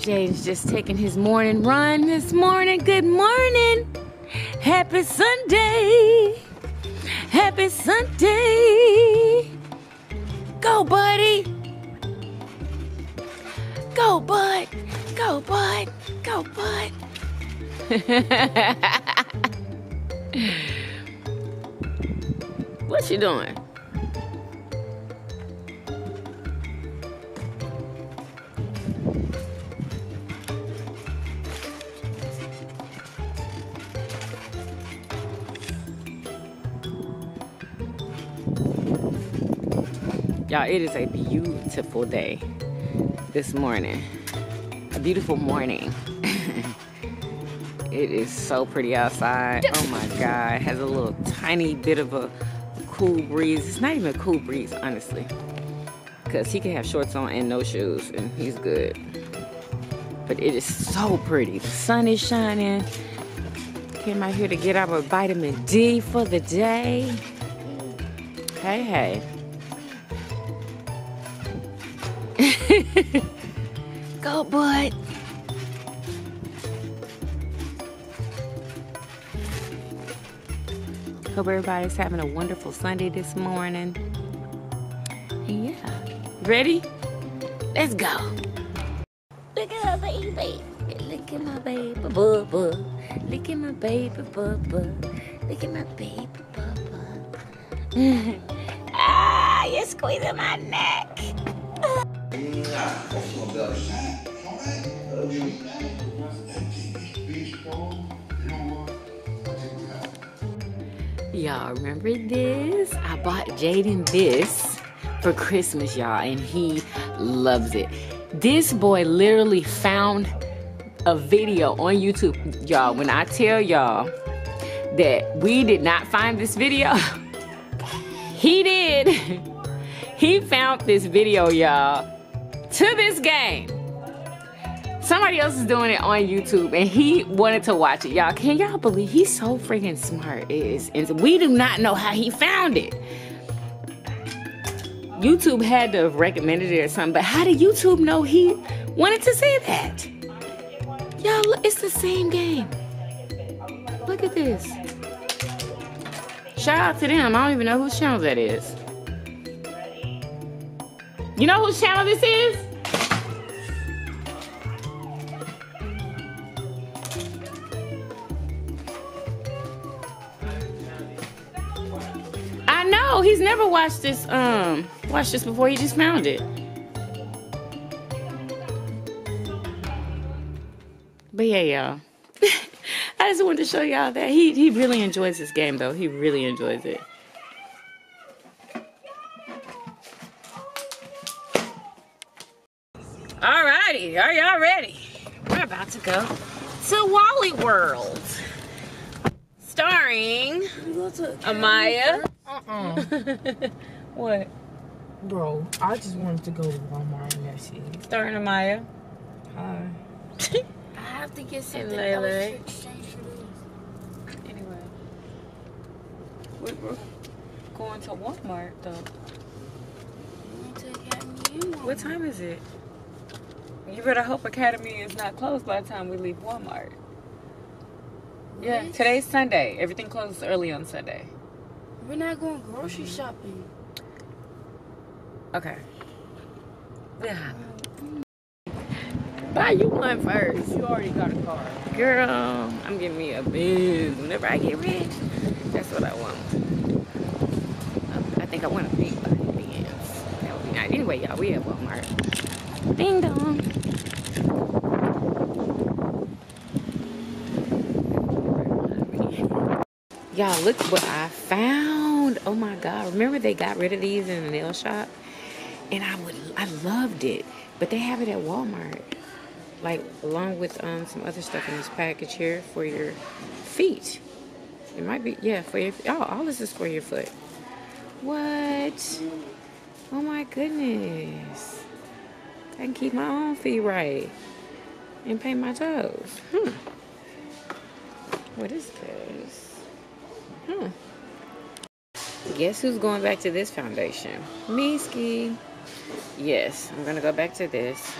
Jayden's just taking his morning run this morning. Good morning. Happy Sunday. Happy Sunday. Go, buddy. Go, bud. Go, bud. Go, bud. What you doing? Y'all, it is a beautiful day this morning. A beautiful morning. It is so pretty outside. Oh my God, it has a little tiny bit of a cool breeze. It's not even a cool breeze, honestly. Because he can have shorts on and no shoes, and he's good. But it is so pretty. The sun is shining. Came out here to get our vitamin D for the day. Hey, hey. Go, bud. Hope everybody's having a wonderful Sunday this morning. And yeah. Ready? Let's go. Look at my baby. Look at my baby bubba. Look at my baby bubba. Look at my baby bubba. Ah, you're squeezing my neck. Y'all remember this? I bought Jayden this for Christmas, y'all, and he loves it. This boy literally found a video on YouTube. Y'all, when I tell y'all that we did not find this video, he did. He found this video, y'all. To this game, somebody else is doing it on YouTube, and he wanted to watch it. Y'all, can y'all believe he's so freaking smart? It is, and we do not know how he found it. YouTube had to have recommended it or something, but how did YouTube know he wanted to see that? Y'all, look, it's the same game. Look at this. Shout out to them. I don't even know whose channel that is. You know whose channel this is? I know, he's never watched this before. He just found it. But yeah, y'all. I just wanted to show y'all that he really enjoys this game though. He really enjoys it. Alrighty, are y'all ready? We're about to go to Wally World, starring Amaya. What? Bro, I just wanted to go to Walmart and that shit. Starring Amaya. Hi. I have to get something else to exchange for this. Anyway, we're going to Walmart though. What time is it? You better hope Academy is not closed by the time we leave Walmart. Yeah, today's Sunday. Everything closes early on Sunday. We're not going grocery shopping. Okay. Yeah. Buy you one first. You already got a car. Girl, I'm getting me a biz. Whenever I get rich, that's what I want. I think I want a big body dance. That would be nice. Anyway, y'all, we at Walmart. Ding dong. Y'all, look what I found. Oh my God. Remember they got rid of these in the nail shop? And I loved it. But they have it at Walmart. Like along with some other stuff in this package here for your feet. It might be, yeah, for your, oh, all this is for your foot. What? Oh my goodness. I can keep my own feet right and paint my toes. Hmm. What is this? Hmm. Guess who's going back to this foundation? Meeski. Yes, I'm gonna go back to this.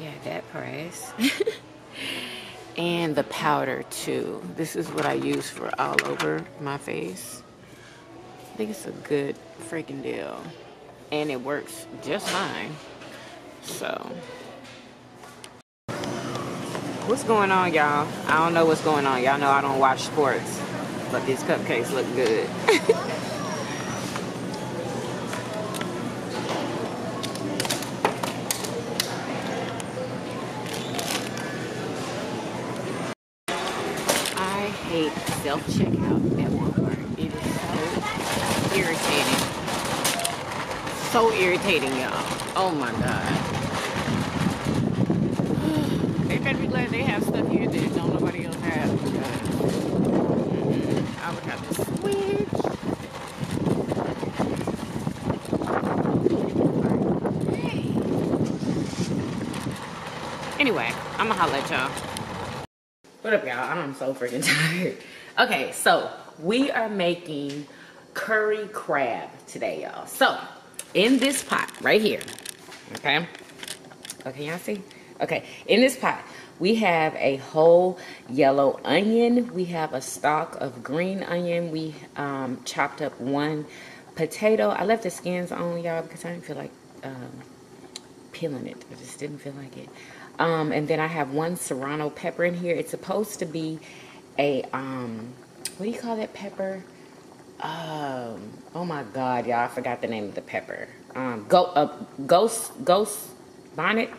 Yeah, that price. And the powder too. This is what I use for all over my face. I think it's a good freaking deal. And it works just fine. So. What's going on, y'all? I don't know what's going on. Y'all know I don't watch sports, but these cupcakes look good. I hate self-checkout at Walmart. It is so irritating. So irritating, y'all. Oh my God. I'd be glad they have stuff here that don't nobody else have. I would have to switch. Hey. Anyway, I'm gonna holler at y'all. What up, y'all? I'm so freaking tired. Okay, so we are making curry crab today, y'all. So, in this pot right here, okay? Okay, y'all see? Okay, in this pot, we have a whole yellow onion. We have a stalk of green onion. We chopped up one potato. I left the skins on, y'all, because I didn't feel like peeling it. I just didn't feel like it. And then I have one serrano pepper in here. It's supposed to be a, what do you call that pepper? Oh, my God, y'all, I forgot the name of the pepper. Ghost bonnet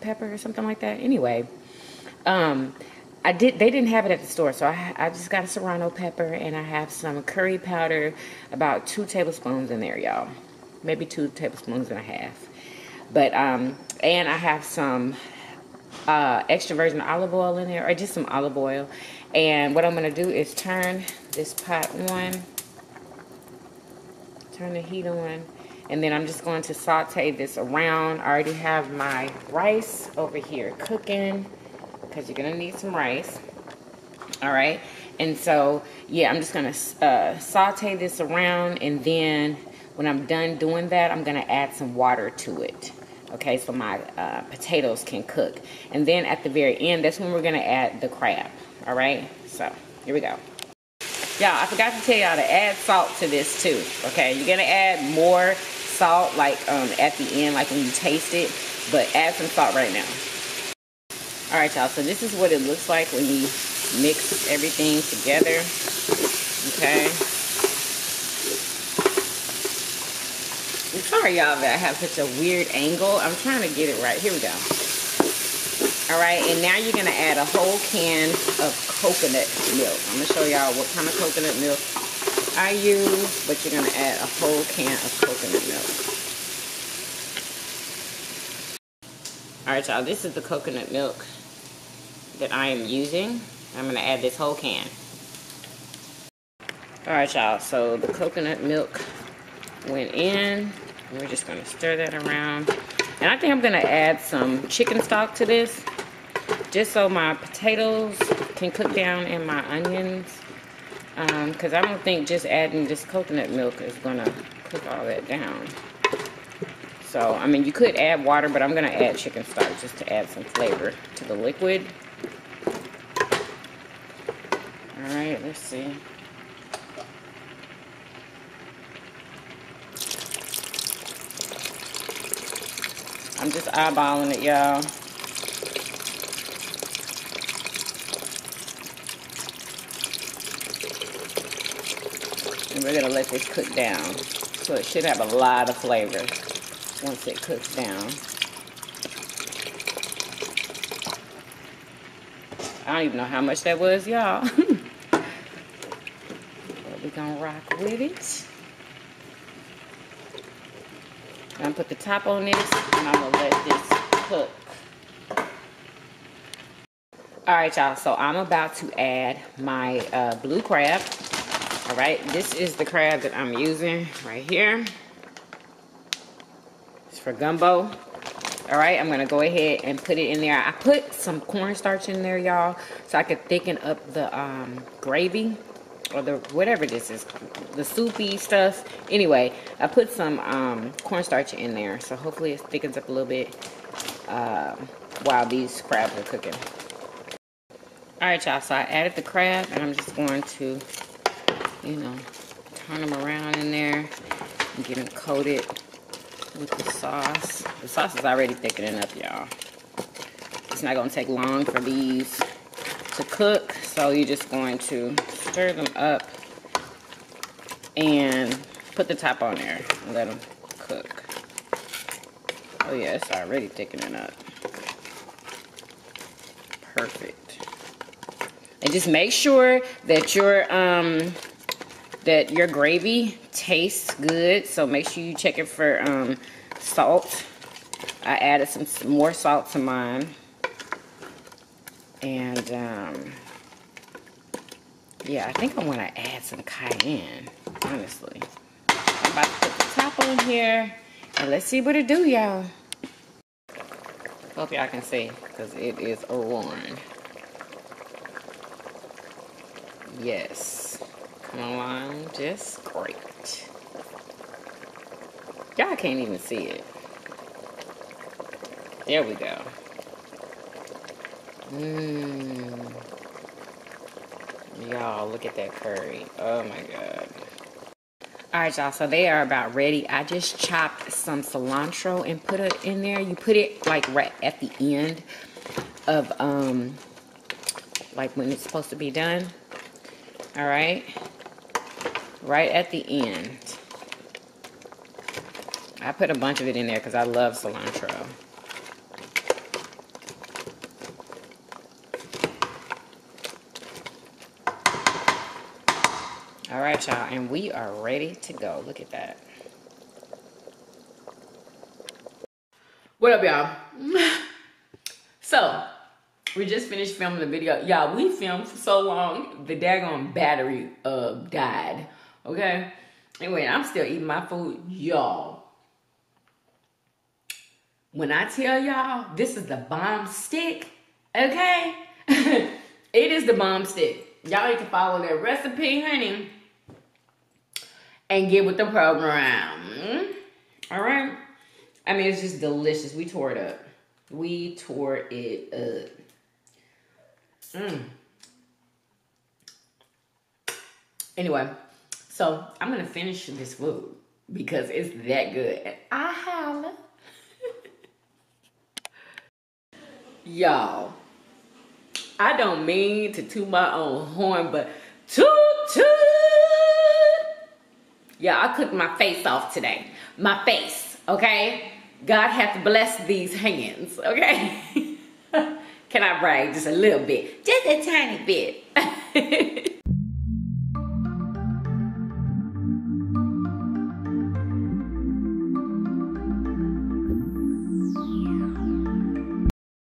pepper or something like that. Anyway, they didn't have it at the store, so I just got a serrano pepper, and I have some curry powder, about 2 tablespoons in there, y'all. Maybe 2 tablespoons and a half. But and I have some extra virgin olive oil in there, or just some olive oil. And what I'm gonna do is turn this pot on, turn the heat on. And then I'm just going to saute this around. I already have my rice over here cooking, because you're gonna need some rice. All right, and so yeah, I'm just gonna saute this around, and then when I'm done doing that, I'm gonna add some water to it. Okay, so my potatoes can cook. And then at the very end, that's when we're gonna add the crab. All right, so here we go. Y'all, I forgot to tell y'all to add salt to this too, okay? You're gonna add more salt, like at the end, like when you taste it, but add some salt right now. All right, y'all, so this is what it looks like when you mix everything together, okay? I'm sorry, y'all, that I have such a weird angle. I'm trying to get it right. Here we go. All right, and now you're gonna add a whole can of coconut milk. I'm gonna show y'all what kind of coconut milk I use, but you're gonna add a whole can of coconut milk. All right, y'all, this is the coconut milk that I am using. I'm gonna add this whole can. All right, y'all, so the coconut milk went in. We're just gonna stir that around. And I think I'm gonna add some chicken stock to this, just so my potatoes can cook down and my onions. Cause I don't think just adding this coconut milk is gonna cook all that down. So, I mean, you could add water, but I'm gonna add chicken stock just to add some flavor to the liquid. All right, let's see. I'm just eyeballing it, y'all. And we're gonna let this cook down. So it should have a lot of flavor once it cooks down. I don't even know how much that was, y'all. But we're gonna rock with it. I'm gonna put the top on this, and I'm gonna let this cook. All right, y'all, so I'm about to add my blue crab. All right, this is the crab that I'm using right here. It's for gumbo. All right, I'm gonna go ahead and put it in there. I put some cornstarch in there, y'all, so I could thicken up the gravy, or the whatever this is, the soupy stuff. Anyway, I put some cornstarch in there, so hopefully it thickens up a little bit. while these crabs are cooking. Alright, y'all, so I added the crab, and I'm just going to, you know, turn them around in there and get them coated with the sauce. The sauce is already thickening up, y'all. It's not going to take long for these to cook, so you're just going to stir them up and put the top on there and let them cook. Oh yeah, it's already thickening up. Perfect. And just make sure that your gravy tastes good, so make sure you check it for salt. I added some more salt to mine. And, yeah, I think I want to add some cayenne, honestly. I'm about to put the top on here, and let's see what it do, y'all. Hope y'all can see, because it is roaring. Yes. Come on, just great. Y'all can't even see it. There we go. Mmm. Y'all, look at that curry. Oh my god. Alright, y'all, so they are about ready. I just chopped some cilantro and put it in there. You put it like right at the end of like when it's supposed to be done. Alright. Right at the end. I put a bunch of it in there because I love cilantro. All right, y'all, and we are ready to go. Look at that. What up, y'all? So, we just finished filming the video. Y'all, we filmed for so long, the daggone battery died, okay? Anyway, I'm still eating my food, y'all. When I tell y'all, this is the bomb stick, okay? It is the bomb stick. Y'all need to follow that recipe, honey. And get with the program. Alright? I mean, it's just delicious. We tore it up. We tore it up. Anyway, so I'm going to finish this food because it's that good. And I holla. Y'all, I don't mean to toot my own horn, but toot! Yeah, I cooked my face off today. My face, okay? God hath blessed these hands, okay? Can I brag just a little bit? Just a tiny bit.